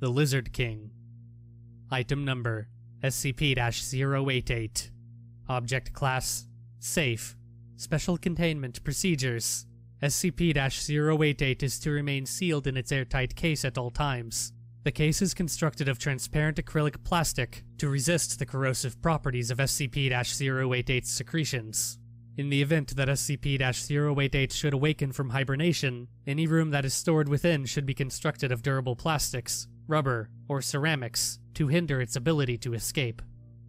The Lizard King. Item number, SCP-088. Object class, safe. Special containment procedures. SCP-088 is to remain sealed in its airtight case at all times. The case is constructed of transparent acrylic plastic to resist the corrosive properties of SCP-088's secretions. In the event that SCP-088 should awaken from hibernation, any room that is stored within should be constructed of durable plastics, rubber, or ceramics to hinder its ability to escape.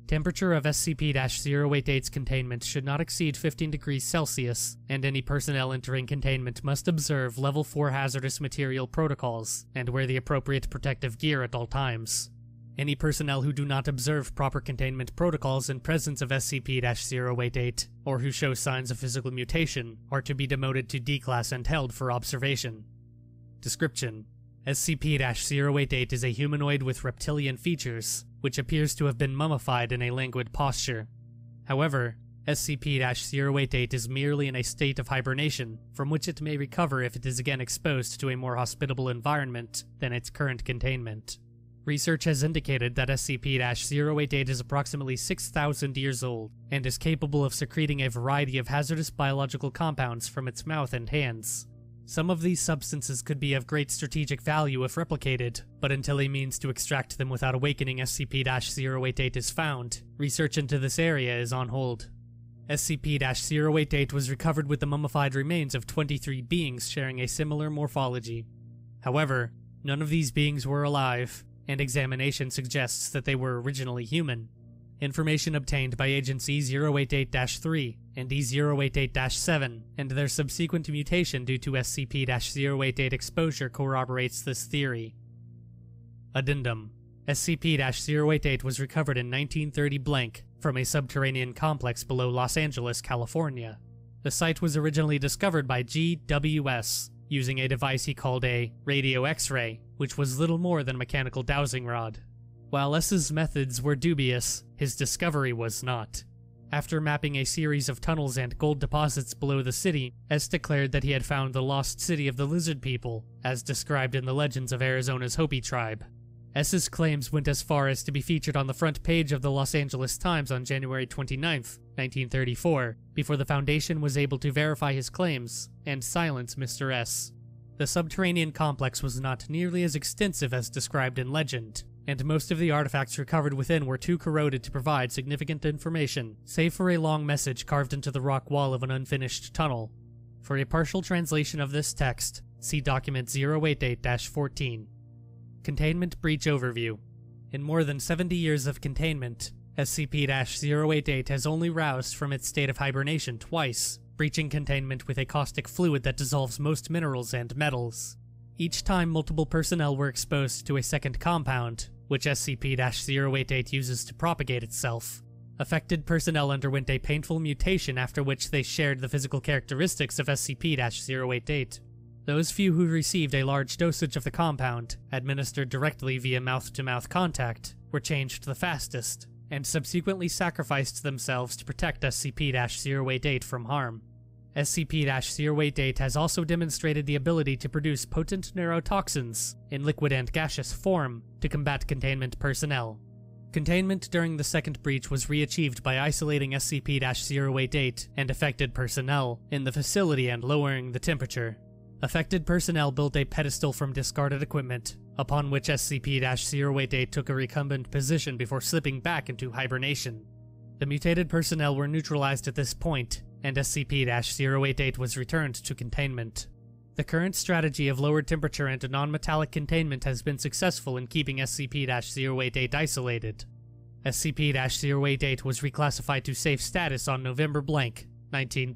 Temperature of SCP-088's containment should not exceed 15 degrees Celsius, and any personnel entering containment must observe Level 4 hazardous material protocols and wear the appropriate protective gear at all times. Any personnel who do not observe proper containment protocols in presence of SCP-088, or who show signs of physical mutation, are to be demoted to D-Class and held for observation. Description: SCP-088 is a humanoid with reptilian features, which appears to have been mummified in a languid posture. However, SCP-088 is merely in a state of hibernation, from which it may recover if it is again exposed to a more hospitable environment than its current containment. Research has indicated that SCP-088 is approximately 6,000 years old, and is capable of secreting a variety of hazardous biological compounds from its mouth and hands. Some of these substances could be of great strategic value if replicated, but until a means to extract them without awakening SCP-088 is found, research into this area is on hold. SCP-088 was recovered with the mummified remains of 23 beings sharing a similar morphology. However, none of these beings were alive, and examination suggests that they were originally human. Information obtained by Agents E088-3 and E088-7 and their subsequent mutation due to SCP-088 exposure corroborates this theory. Addendum: SCP-088 was recovered in 1930 from a subterranean complex below Los Angeles, California. The site was originally discovered by GWS using a device he called a radio X-ray, which was little more than a mechanical dowsing rod. While S's methods were dubious, his discovery was not. After mapping a series of tunnels and gold deposits below the city, S declared that he had found the lost city of the lizard people, as described in the legends of Arizona's Hopi tribe. S's claims went as far as to be featured on the front page of the Los Angeles Times on January 29, 1934, before the Foundation was able to verify his claims and silence Mr. S. The subterranean complex was not nearly as extensive as described in legend, and most of the artifacts recovered within were too corroded to provide significant information, save for a long message carved into the rock wall of an unfinished tunnel. For a partial translation of this text, see Document 088-14. Containment Breach Overview. In more than 70 years of containment, SCP-088 has only roused from its state of hibernation twice, breaching containment with a caustic fluid that dissolves most minerals and metals. Each time multiple personnel were exposed to a second compound, which SCP-088 uses to propagate itself. Affected personnel underwent a painful mutation after which they shared the physical characteristics of SCP-088. Those few who received a large dosage of the compound, administered directly via mouth-to-mouth contact, were changed the fastest, and subsequently sacrificed themselves to protect SCP-088 from harm. SCP-088 has also demonstrated the ability to produce potent neurotoxins, in liquid and gaseous form, to combat containment personnel. Containment during the second breach was reachieved by isolating SCP-088 and affected personnel in the facility and lowering the temperature. Affected personnel built a pedestal from discarded equipment, upon which SCP-088 took a recumbent position before slipping back into hibernation. The mutated personnel were neutralized at this point, and SCP-088 was returned to containment. The current strategy of lowered temperature and non-metallic containment has been successful in keeping SCP-088 isolated. SCP-088 was reclassified to safe status on November 19.